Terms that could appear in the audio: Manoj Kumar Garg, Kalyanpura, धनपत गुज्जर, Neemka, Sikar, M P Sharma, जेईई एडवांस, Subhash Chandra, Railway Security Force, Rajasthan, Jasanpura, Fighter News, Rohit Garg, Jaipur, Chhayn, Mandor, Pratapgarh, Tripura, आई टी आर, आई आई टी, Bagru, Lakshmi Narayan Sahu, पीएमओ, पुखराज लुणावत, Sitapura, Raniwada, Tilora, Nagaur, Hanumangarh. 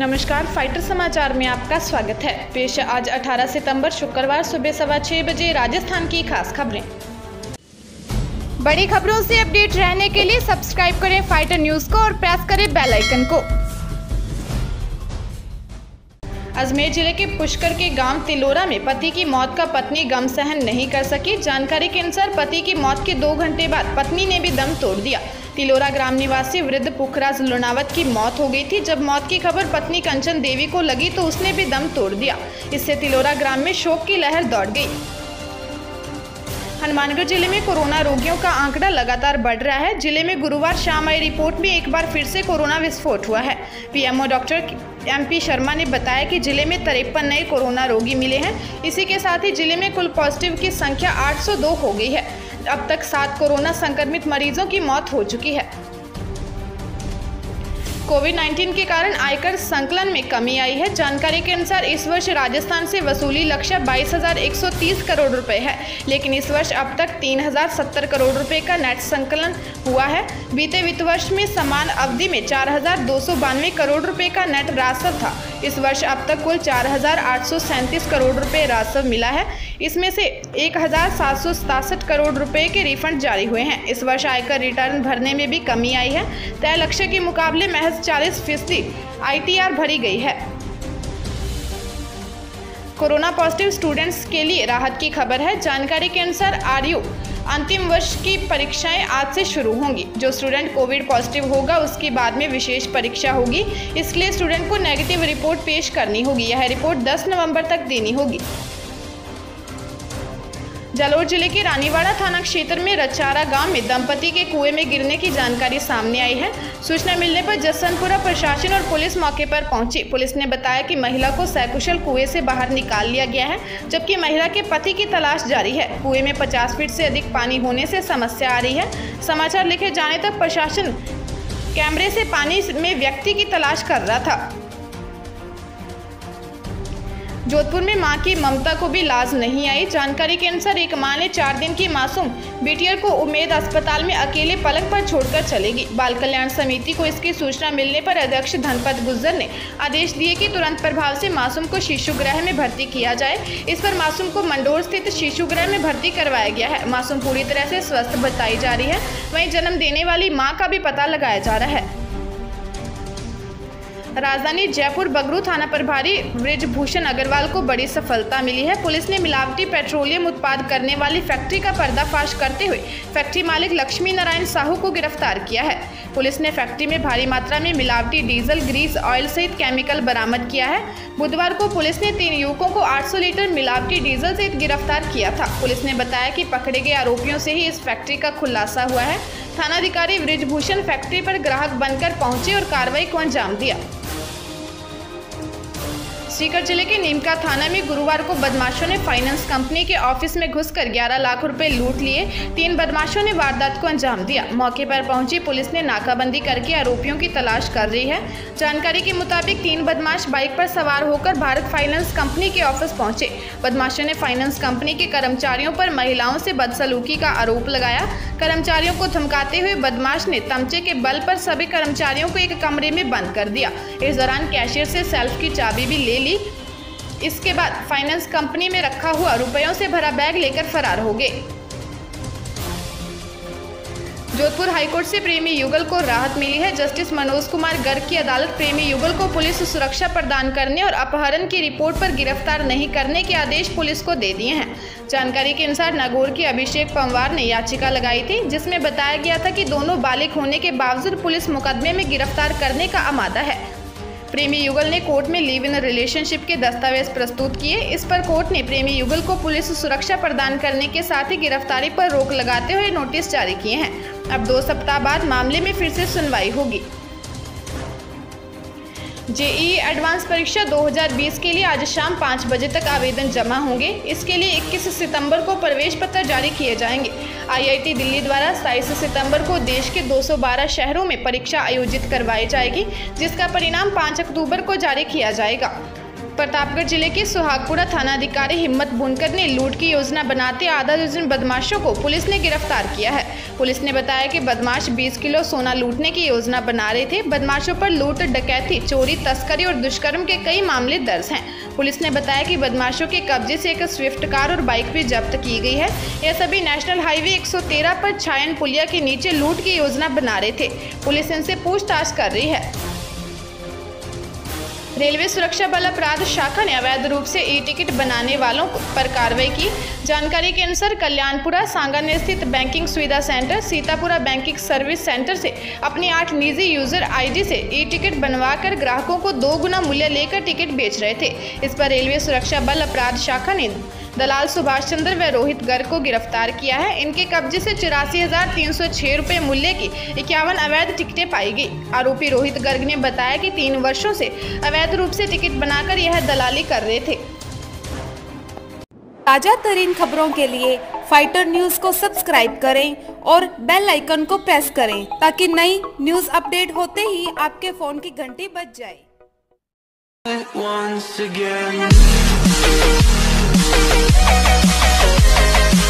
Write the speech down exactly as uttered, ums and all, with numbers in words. नमस्कार, फाइटर समाचार में आपका स्वागत है। पेश आज अठारह सितंबर शुक्रवार सुबह सवा छह बजे राजस्थान की खास खबरें। बड़ी खबरों से अपडेट रहने के लिए सब्सक्राइब करें फाइटर न्यूज को और प्रेस करें बेल आइकन को। अजमेर जिले के पुष्कर के गांव तिलोरा में पति की मौत का पत्नी गम सहन नहीं कर सकी। जानकारी के अनुसार पति की मौत के दो घंटे बाद पत्नी ने भी दम तोड़ दिया। तिलोरा ग्राम निवासी वृद्ध पुखराज लुणावत की मौत हो गई थी। जब मौत की खबर पत्नी कंचन देवी को लगी तो उसने भी दम तोड़ दिया। इससे तिलोरा ग्राम में शोक की लहर दौड़ गई। हनुमानगढ़ जिले में कोरोना रोगियों का आंकड़ा लगातार बढ़ रहा है। जिले में गुरुवार शाम आई रिपोर्ट में एक बार फिर से कोरोना विस्फोट हुआ है। पीएमओ doctor M P Sharma ने बताया कि जिले में तिरपन नए कोरोना रोगी मिले हैं। इसी के साथ ही जिले में कुल पॉजिटिव की संख्या आठ सौ दो हो गई है। अब तक सात कोरोना संक्रमित मरीजों की मौत हो चुकी है। कोविड उन्नीस के कारण आयकर संकलन में कमी आई है। जानकारी के अनुसार इस वर्ष राजस्थान से वसूली लक्ष्य बाईस हज़ार एक सौ तीस करोड़ रुपए है, लेकिन इस वर्ष अब तक तीन हज़ार सत्तर करोड़ रुपए का नेट संकलन हुआ है। बीते वित्त वर्ष में समान अवधि में चार हज़ार दो सौ बानवे करोड़ रुपए का नेट राजस्व था। इस वर्ष अब तक कुल चार हज़ार आठ सौ सैंतीस करोड़ रुपए राजस्व मिला है। इसमें से एक हज़ार सात सौ सतासठ करोड़ रुपए के रिफंड जारी हुए हैं। इस वर्ष आयकर रिटर्न भरने में भी कमी आई है। तय लक्ष्य के मुकाबले महज चालीस फीसदी आई टी आर भरी गई है। कोरोना पॉजिटिव स्टूडेंट्स के लिए राहत की खबर है। जानकारी के अनुसार आर यू अंतिम वर्ष की परीक्षाएं आज से शुरू होंगी। जो स्टूडेंट कोविड पॉजिटिव होगा उसके बाद में विशेष परीक्षा होगी। इसलिए स्टूडेंट को नेगेटिव रिपोर्ट पेश करनी होगी। यह रिपोर्ट दस नवंबर तक देनी होगी। जालोर जिले के रानीवाड़ा थाना क्षेत्र में रचारा गांव में दंपति के कुएं में गिरने की जानकारी सामने आई है। सूचना मिलने पर जसनपुरा प्रशासन और पुलिस मौके पर पहुंची। पुलिस ने बताया कि महिला को सकुशल कुएं से बाहर निकाल लिया गया है, जबकि महिला के पति की तलाश जारी है। कुएं में पचास फीट से अधिक पानी होने से समस्या आ रही है। समाचार लिखे जाने तक प्रशासन कैमरे से पानी में व्यक्ति की तलाश कर रहा था। जोधपुर में मां की ममता को भी लाज नहीं आई। जानकारी के अनुसार एक मां ने चार दिन की मासूम बिटिया को उम्मेद अस्पताल में अकेले पलक पर छोड़कर चलेगी। बाल कल्याण समिति को इसकी सूचना मिलने पर अध्यक्ष धनपत गुज्जर ने आदेश दिए कि तुरंत प्रभाव से मासूम को शिशु गृह में भर्ती किया जाए। इस पर मासूम को मंडोर स्थित शिशु गृह में भर्ती करवाया गया है। मासूम पूरी तरह से स्वस्थ बताई जा रही है। वहीं जन्म देने वाली माँ का भी पता लगाया जा रहा है। राजधानी जयपुर बगरू थाना प्रभारी बृजभूषण अग्रवाल को बड़ी सफलता मिली है। पुलिस ने मिलावटी पेट्रोलियम उत्पाद करने वाली फैक्ट्री का पर्दाफाश करते हुए फैक्ट्री मालिक लक्ष्मी नारायण साहू को गिरफ्तार किया है। पुलिस ने फैक्ट्री में भारी मात्रा में मिलावटी डीजल, ग्रीस, ऑयल सहित केमिकल बरामद किया है। बुधवार को पुलिस ने तीन युवकों को आठ सौ लीटर मिलावटी डीजल सहित गिरफ्तार किया था। पुलिस ने बताया कि पकड़े गए आरोपियों से ही इस फैक्ट्री का खुलासा हुआ है। थानाधिकारी बृजभूषण फैक्ट्री पर ग्राहक बनकर पहुंचे और कार्रवाई को अंजाम दिया। सीकर जिले के नीमका थाना में गुरुवार को बदमाशों ने फाइनेंस कंपनी के ऑफिस में घुसकर ग्यारह लाख रुपए लूट लिए। तीन बदमाशों ने वारदात को अंजाम दिया। मौके पर पहुंची पुलिस ने नाकाबंदी करके आरोपियों की तलाश कर रही है। जानकारी के मुताबिक तीन बदमाश बाइक पर सवार होकर भारत फाइनेंस कंपनी के ऑफिस पहुंचे। बदमाशों ने फाइनेंस कंपनी के कर्मचारियों पर महिलाओं से बदसलूकी का आरोप लगाया। कर्मचारियों को धमकाते हुए बदमाश ने तमचे के बल पर सभी कर्मचारियों को एक कमरे में बंद कर दिया। इस दौरान कैशियर से सेल्फ की चाबी भी ले। इसके बाद फाइनेंस कंपनी में रखा हुआ रुपयों से भरा बैग लेकर फरार हो गए। जोधपुर हाई कोर्ट से प्रेमी युगल को राहत मिली है। जस्टिस मनोज कुमार गर्ग की अदालत प्रेमी युगल को पुलिस सुरक्षा प्रदान करने और अपहरण की रिपोर्ट पर गिरफ्तार नहीं करने के आदेश पुलिस को दे दिए हैं। जानकारी के अनुसार नागौर के अभिषेक पंवार ने याचिका लगाई थी, जिसमें बताया गया था कि दोनों बालिग होने के बावजूद पुलिस मुकदमे में गिरफ्तार करने का आमादा है। प्रेमी युगल ने कोर्ट में लिव इन रिलेशनशिप के दस्तावेज प्रस्तुत किए। इस पर कोर्ट ने प्रेमी युगल को पुलिस सुरक्षा प्रदान करने के साथ ही गिरफ्तारी पर रोक लगाते हुए नोटिस जारी किए हैं। अब दो सप्ताह बाद मामले में फिर से सुनवाई होगी। जेईई एडवांस परीक्षा दो हज़ार बीस के लिए आज शाम पाँच बजे तक आवेदन जमा होंगे। इसके लिए इक्कीस सितंबर को प्रवेश पत्र जारी किए जाएंगे। आई आई टी दिल्ली द्वारा सत्ताईस सितंबर को देश के दो सौ बारह शहरों में परीक्षा आयोजित करवाई जाएगी, जिसका परिणाम पाँच अक्टूबर को जारी किया जाएगा। प्रतापगढ़ जिले के सुहागपुरा थानाधिकारी हिम्मत बुनकर ने लूट की योजना बनाते आधा दर्जन बदमाशों को पुलिस ने गिरफ्तार किया है। पुलिस ने बताया कि बदमाश बीस किलो सोना लूटने की योजना बना रहे थे। बदमाशों पर लूट, डकैती, चोरी, तस्करी और दुष्कर्म के कई मामले दर्ज हैं। पुलिस ने बताया कि बदमाशों के कब्जे से एक स्विफ्ट कार और बाइक भी जब्त की गई है। यह सभी नेशनल हाईवे एक सौ तेरह पर छायन पुलिया के नीचे लूट की योजना बना रहे थे। पुलिस इनसे पूछताछ कर रही है। रेलवे सुरक्षा बल अपराध शाखा ने अवैध रूप से ई टिकट बनाने वालों पर कार्रवाई की। जानकारी के अनुसार कल्याणपुरा सांगन स्थित बैंकिंग सुविधा centre Sitapura banking service centre से अपनी आठ निजी यूजर आईडी से ई टिकट बनवाकर ग्राहकों को दो गुना मूल्य लेकर टिकट बेच रहे थे। इस पर रेलवे सुरक्षा बल अपराध शाखा ने दलाल सुभाष चंद्र व रोहित गर्ग को गिरफ्तार किया है। इनके कब्जे से चौरासी हजार तीन सौ छह रुपये मूल्य की इक्यावन अवैध टिकटें पाई गई। आरोपी रोहित गर्ग ने बताया कि तीन वर्षों से अवैध रूप से टिकट बनाकर यह दलाली कर रहे थे। ताजा तरीन खबरों के लिए फाइटर न्यूज को सब्सक्राइब करें और बेल आइकन को प्रेस करें ताकि नई न्यूज अपडेट होते ही आपके फोन की घंटी बज जाए।